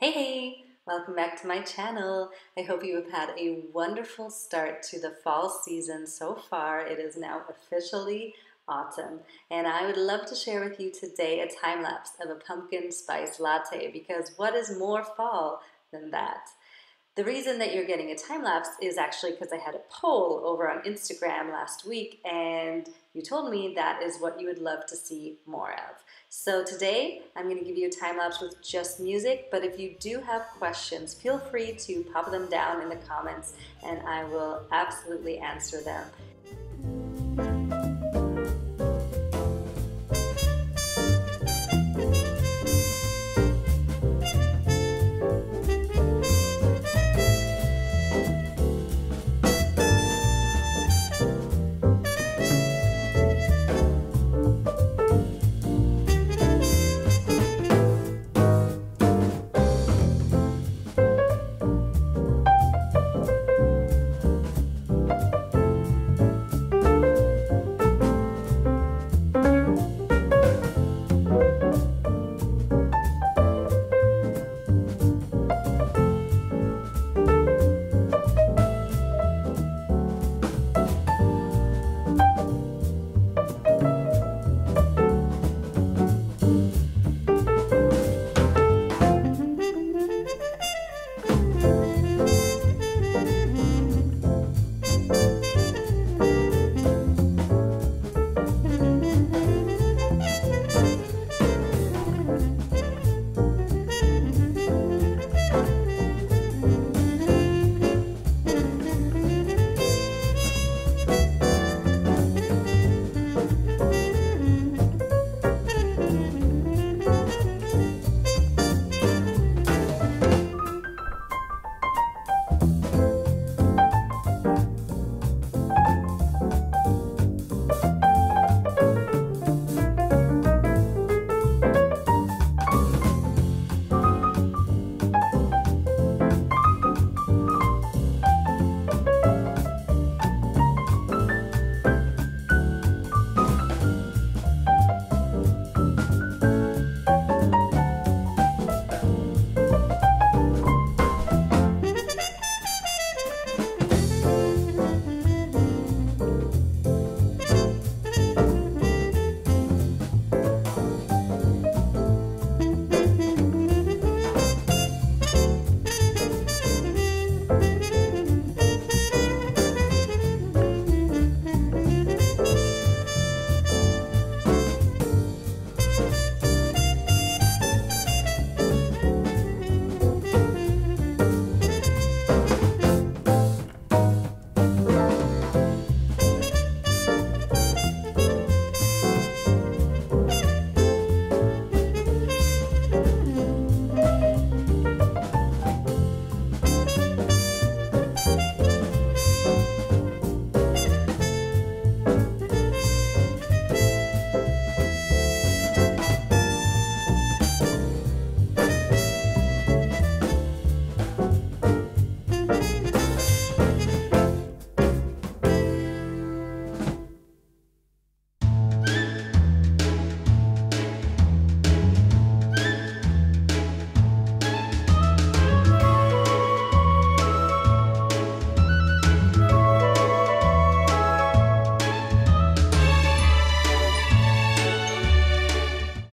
Hey, welcome back to my channel. I hope you have had a wonderful start to the fall season so far. It is now officially autumn, and I would love to share with you today a time lapse of a pumpkin spice latte, because what is more fall than that? The reason that you're getting a time lapse is actually because I had a poll over on Instagram last week, and you told me that is what you would love to see more of. So today I'm going to give you a time lapse with just music, but if you do have questions, feel free to pop them down in the comments and I will absolutely answer them.